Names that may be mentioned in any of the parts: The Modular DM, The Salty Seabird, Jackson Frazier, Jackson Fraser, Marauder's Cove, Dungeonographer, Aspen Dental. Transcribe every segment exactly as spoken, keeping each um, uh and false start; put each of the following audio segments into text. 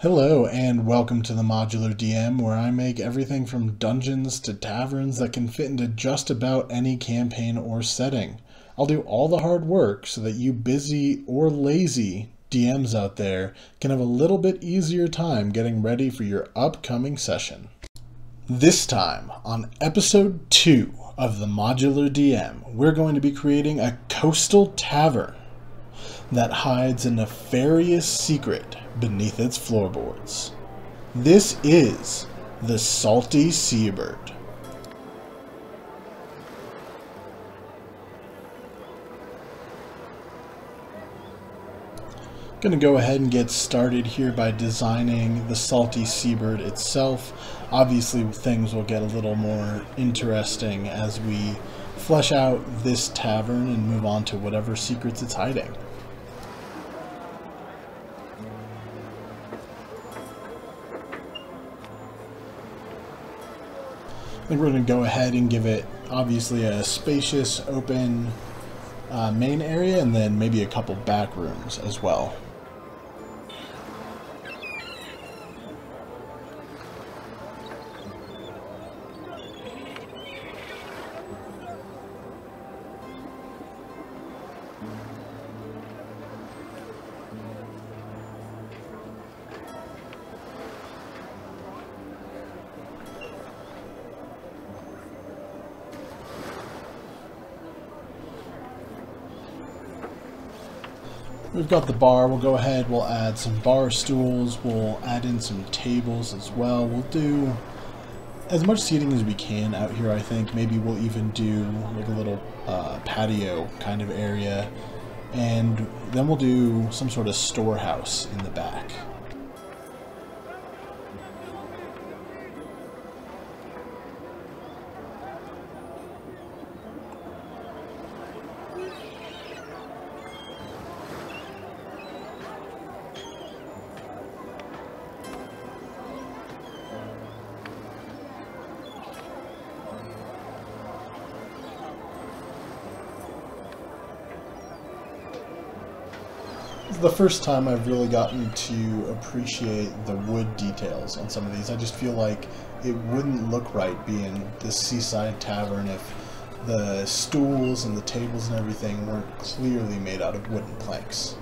Hello and welcome to the Modular D M, where I make everything from dungeons to taverns that can fit into just about any campaign or setting. I'll do all the hard work so that you busy or lazy D Ms out there can have a little bit easier time getting ready for your upcoming session. This time, on episode two of the Modular D M, we're going to be creating a coastal tavern that hides a nefarious secret beneath its floorboards. This is The Salty Seabird. I'm going to go ahead and get started here by designing the Salty Seabird itself. Obviously things will get a little more interesting as we flesh out this tavern and move on to whatever secrets it's hiding. I think we're going to go ahead and give it obviously a spacious, open uh, main area, and then maybe a couple back rooms as well. We've got the bar. We'll go ahead, we'll add some bar stools, we'll add in some tables as well. We'll do as much seating as we can out here, I think. Maybe we'll even do like a little uh, patio kind of area, and then we'll do some sort of storehouse in the back. The first time I've really gotten to appreciate the wood details on some of these. I just feel like it wouldn't look right being this seaside tavern if the stools and the tables and everything weren't clearly made out of wooden planks.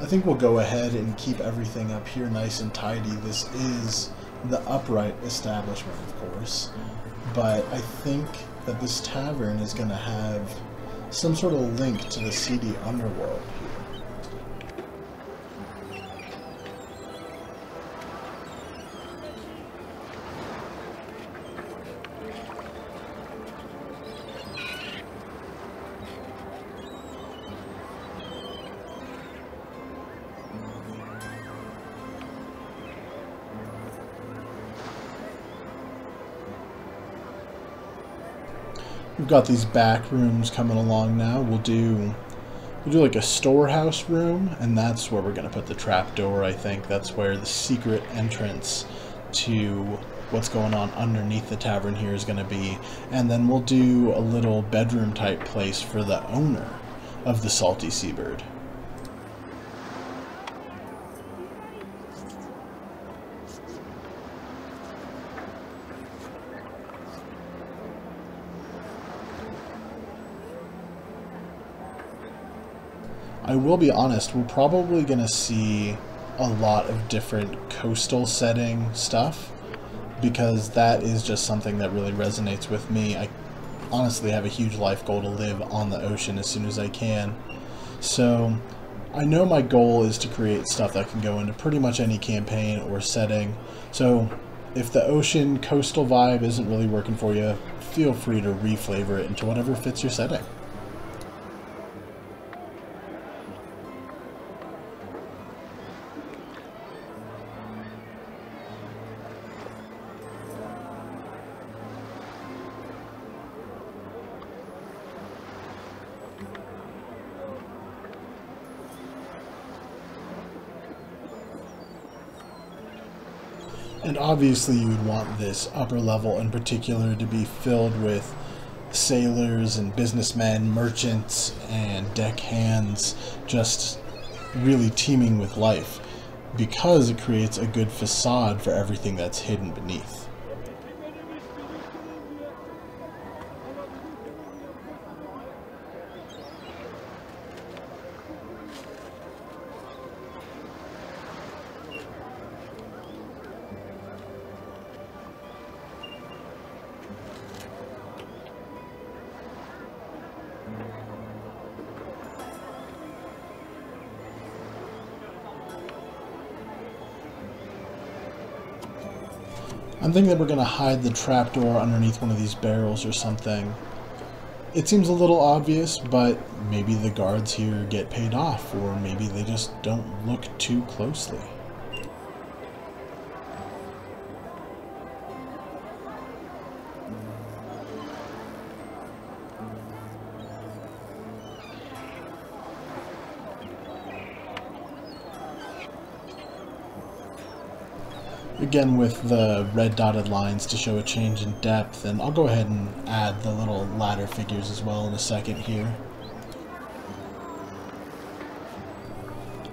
I think we'll go ahead and keep everything up here nice and tidy. This is the upright establishment, of course, but I think that this tavern is going to have some sort of link to the seedy underworld here. We've got these back rooms coming along now. We'll do we'll do like a storehouse room, and that's where we're going to put the trapdoor, I think. That's where the secret entrance to what's going on underneath the tavern here is going to be. And then we'll do a little bedroom type place for the owner of the Salty Seabird. I will be honest, we're probably going to see a lot of different coastal setting stuff, because that is just something that really resonates with me. I honestly have a huge life goal to live on the ocean as soon as I can. So I know my goal is to create stuff that can go into pretty much any campaign or setting. So If the ocean coastal vibe isn't really working for you, feel free to reflavor it into whatever fits your setting. And obviously you would want this upper level in particular to be filled with sailors and businessmen, merchants and deckhands, just really teeming with life, because it creates a good facade for everything that's hidden beneath. I'm thinking that we're going to hide the trapdoor underneath one of these barrels or something. It seems a little obvious, but maybe the guards here get paid off, or maybe they just don't look too closely. Again with the red dotted lines to show a change in depth, and I'll go ahead and add the little ladder figures as well in a second here.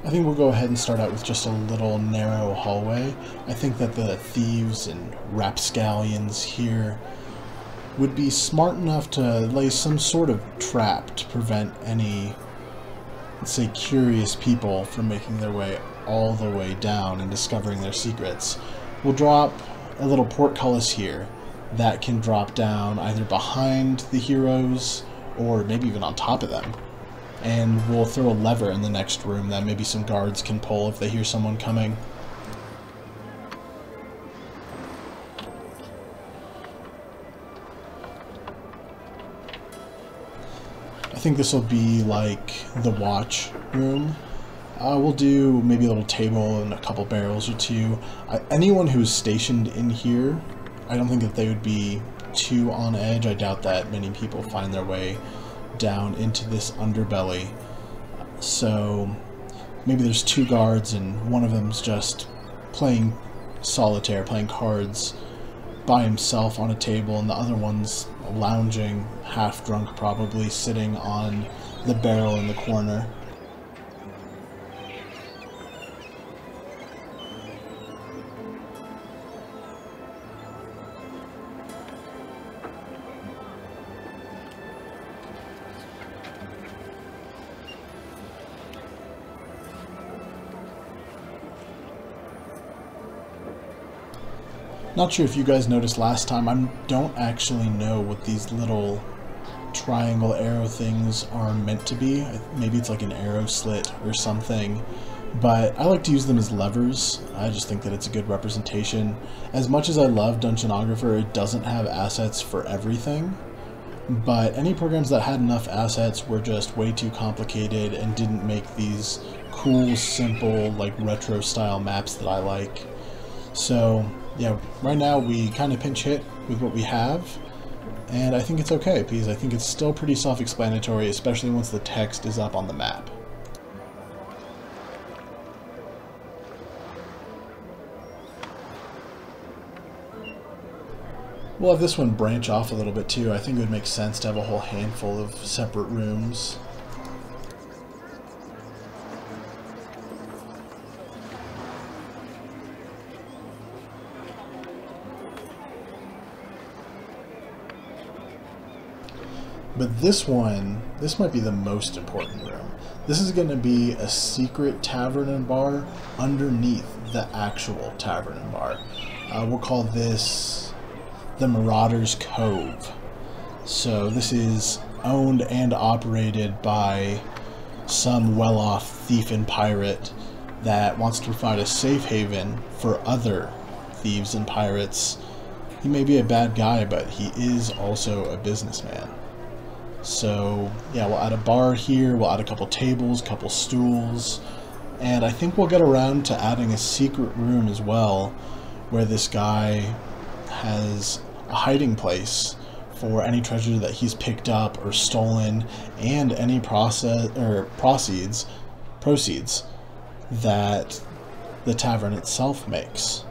I think we'll go ahead and start out with just a little narrow hallway. I think that the thieves and rapscallions here would be smart enough to lay some sort of trap to prevent any, let's say, curious people from making their way all the way down and discovering their secrets. We'll drop a little portcullis here that can drop down either behind the heroes or maybe even on top of them. And we'll throw a lever in the next room that maybe some guards can pull if they hear someone coming. I think this will be like the watch room. Uh, we'll do maybe a little table and a couple barrels or two. Uh, anyone who's stationed in here, I don't think that they would be too on edge. I doubt that many people find their way down into this underbelly. So maybe there's two guards and one of them's just playing solitaire, playing cards by himself on a table, and the other one's lounging, half drunk probably, sitting on the barrel in the corner. Not sure if you guys noticed last time, I don't actually know what these little triangle arrow things are meant to be. Maybe it's like an arrow slit or something, but I like to use them as levers. I just think that it's a good representation. As much as I love Dungeonographer, it doesn't have assets for everything, but any programs that had enough assets were just way too complicated and didn't make these cool, simple, like retro style maps that I like. So yeah, right now we kind of pinch hit with what we have, and I think it's okay because I think it's still pretty self-explanatory, especially once the text is up on the map. We'll have this one branch off a little bit too. I think it would make sense to have a whole handful of separate rooms. But this one, this might be the most important room. This is going to be a secret tavern and bar underneath the actual tavern and bar. Uh, we'll call this the Marauder's Cove. So this is owned and operated by some well-off thief and pirate that wants to provide a safe haven for other thieves and pirates. He may be a bad guy, but he is also a businessman. So yeah, we'll add a bar here, we'll add a couple tables, couple stools, and I think we'll get around to adding a secret room as well, where this guy has a hiding place for any treasure that he's picked up or stolen, and any process or proceeds proceeds that the tavern itself makes.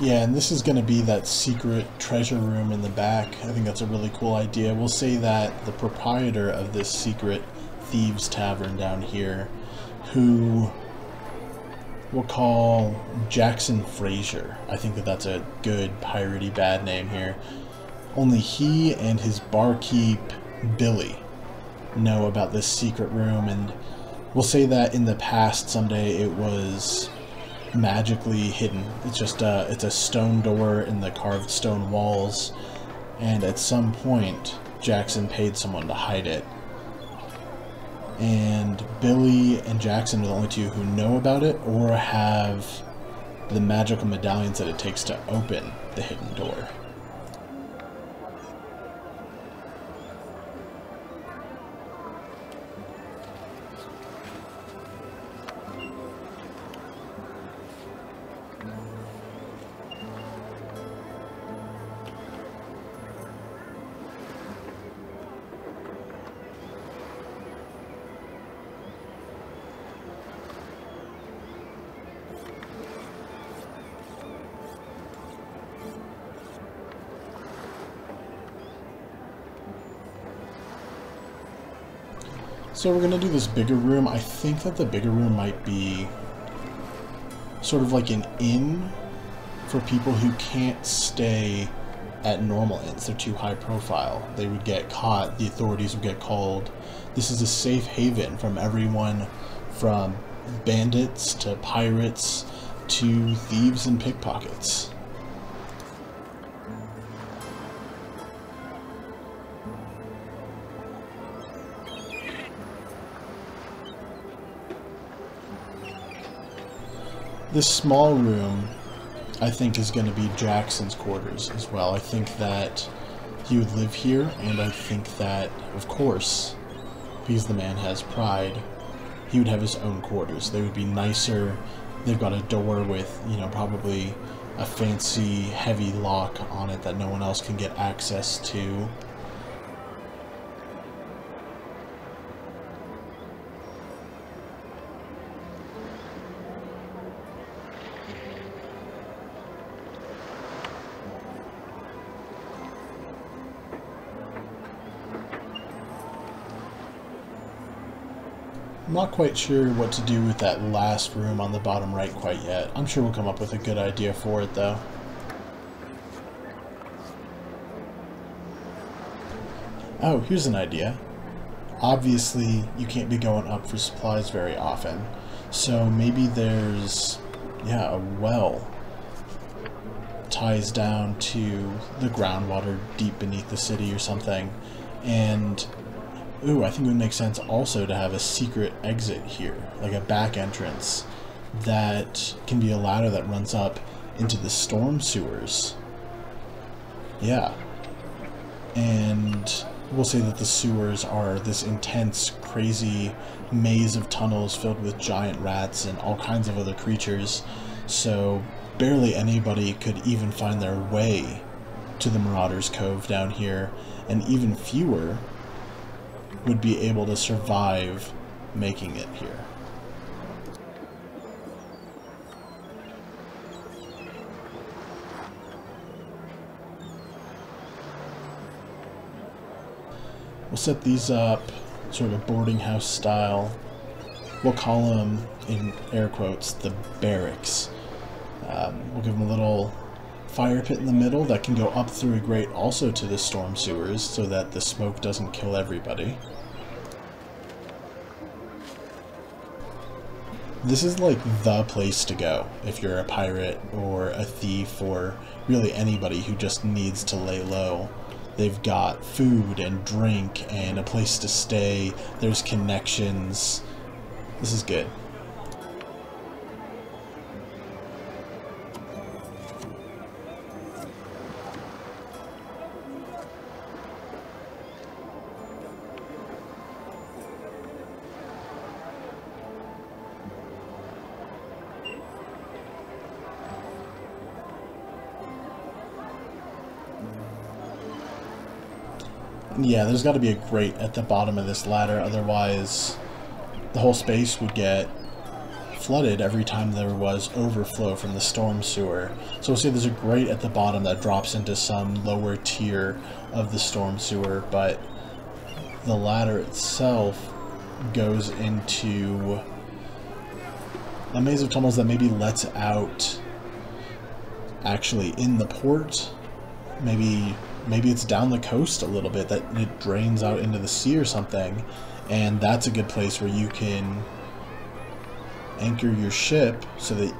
Yeah, and this is going to be that secret treasure room in the back. I think that's a really cool idea. We'll say that the proprietor of this secret thieves tavern down here, who we'll call Jackson Fraser. I think that that's a good piratey bad name here. Only he and his barkeep, Billy, know about this secret room, and we'll say that in the past someday it was magically hidden. It's just a, it's a stone door in the carved stone walls, and at some point Jackson paid someone to hide it. And Billy and Jackson are the only two who know about it or have the magical medallions that it takes to open the hidden door. So we're gonna do this bigger room. I think that the bigger room might be sort of like an inn for people who can't stay at normal inns. They're too high profile. They would get caught, the authorities would get called. This is a safe haven from everyone, from bandits to pirates to thieves and pickpockets. This small room, I think, is going to be Jackson's quarters as well. I think that he would live here, and I think that, of course, because the man has pride, he would have his own quarters. They would be nicer. They've got a door with, you know, probably a fancy, heavy lock on it that no one else can get access to. I'm not quite sure what to do with that last room on the bottom right quite yet. I'm sure we'll come up with a good idea for it though. Oh, here's an idea. Obviously, you can't be going up for supplies very often. So maybe there's, yeah, a well. Ties down to the groundwater deep beneath the city or something. And ooh, I think it would make sense also to have a secret exit here, like a back entrance that can be a ladder that runs up into the storm sewers. Yeah. And we'll say that the sewers are this intense, crazy maze of tunnels filled with giant rats and all kinds of other creatures, so barely anybody could even find their way to the Marauder's Cove down here, and even fewer would be able to survive making it here. We'll set these up sort of boarding house style. We'll call them, in air quotes, the barracks. Um, we'll give them a little fire pit in the middle that can go up through a grate also to the storm sewers so that the smoke doesn't kill everybody. This is like the place to go if you're a pirate or a thief or really anybody who just needs to lay low. They've got food and drink and a place to stay. There's connections. This is good. Yeah, there's got to be a grate at the bottom of this ladder, otherwise the whole space would get flooded every time there was overflow from the storm sewer. So we'll see there's a grate at the bottom that drops into some lower tier of the storm sewer, but the ladder itself goes into a maze of tunnels that maybe lets out actually in the port, maybe... Maybe it's down the coast a little bit that it drains out into the sea or something, and that's a good place where you can anchor your ship so that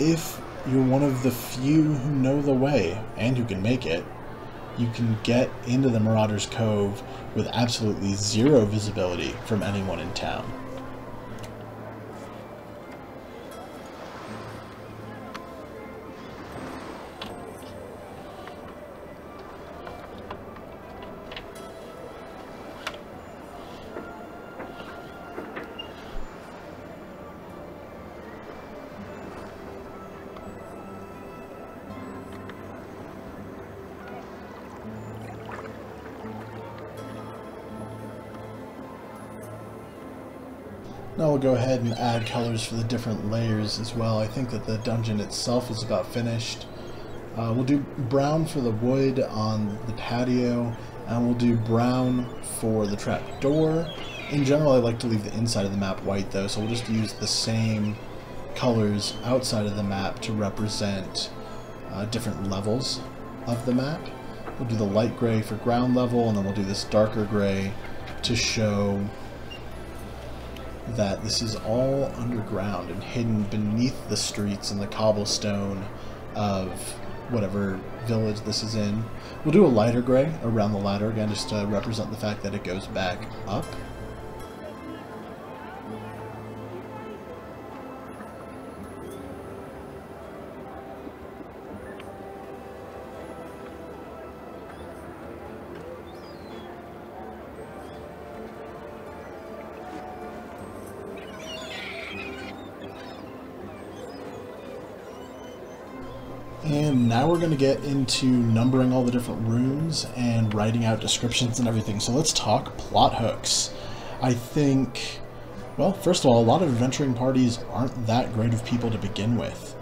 if you're one of the few who know the way and who can make it, you can get into the Marauder's Cove with absolutely zero visibility from anyone in town. Now we'll go ahead and add colors for the different layers as well. I think that the dungeon itself is about finished. Uh, we'll do brown for the wood on the patio, and we'll do brown for the trap door. In general, I like to leave the inside of the map white though, so we'll just use the same colors outside of the map to represent uh, different levels of the map. We'll do the light gray for ground level, and then we'll do this darker gray to show that this is all underground and hidden beneath the streets and the cobblestone of whatever village this is in. We'll do a lighter gray around the ladder again just to represent the fact that it goes back up. And now we're going to get into numbering all the different rooms and writing out descriptions and everything. So let's talk plot hooks. I think, well, first of all, a lot of adventuring parties aren't that great of people to begin with.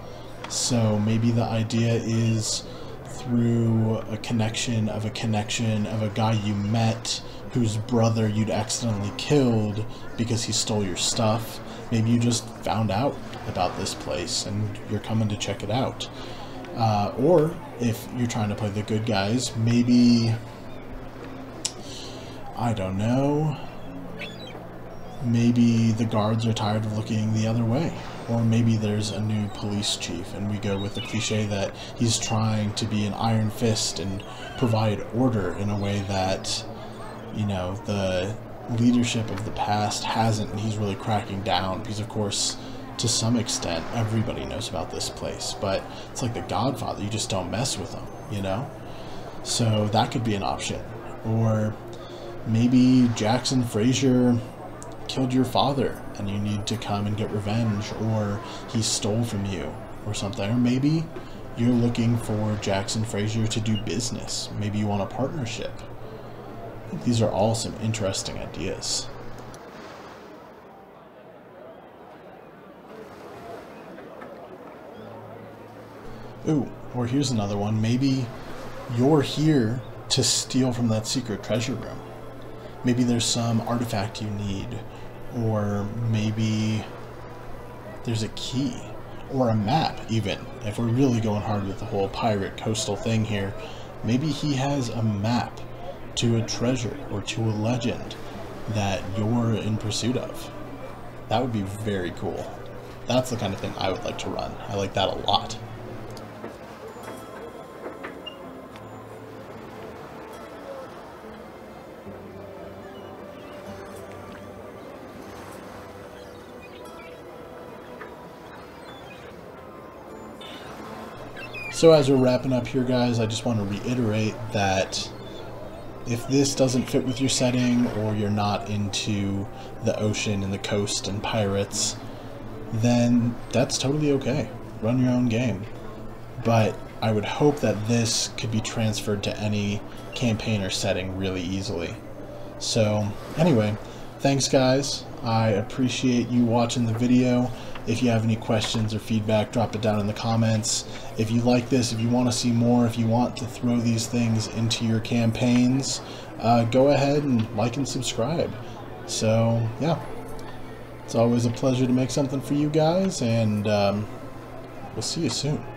So maybe the idea is through a connection of a connection of a guy you met whose brother you'd accidentally killed because he stole your stuff. Maybe you just found out about this place and you're coming to check it out. Uh, or, if you're trying to play the good guys, maybe, I don't know, maybe the guards are tired of looking the other way. Or maybe there's a new police chief, and we go with the cliche that he's trying to be an iron fist and provide order in a way that, you know, the leadership of the past hasn't, and he's really cracking down, because of course, to some extent, everybody knows about this place, but it's like the Godfather, you just don't mess with them, you know? So that could be an option. Or maybe Jackson Frazier killed your father and you need to come and get revenge, or he stole from you or something. Or maybe you're looking for Jackson Frazier to do business. Maybe you want a partnership. I think these are all some interesting ideas. Ooh, or here's another one. Maybe you're here to steal from that secret treasure room. Maybe there's some artifact you need, or maybe there's a key, or a map even. If we're really going hard with the whole pirate coastal thing here, maybe he has a map to a treasure or to a legend that you're in pursuit of. That would be very cool. That's the kind of thing I would like to run. I like that a lot. So as we're wrapping up here, guys, I just want to reiterate that if this doesn't fit with your setting, or you're not into the ocean and the coast and pirates, then that's totally okay. Run your own game. But I would hope that this could be transferred to any campaign or setting really easily. So anyway, thanks guys. I appreciate you watching the video. If you have any questions or feedback, drop it down in the comments. If you like this, if you want to see more, if you want to throw these things into your campaigns, uh, go ahead and like and subscribe. So, yeah. It's always a pleasure to make something for you guys, and um, we'll see you soon.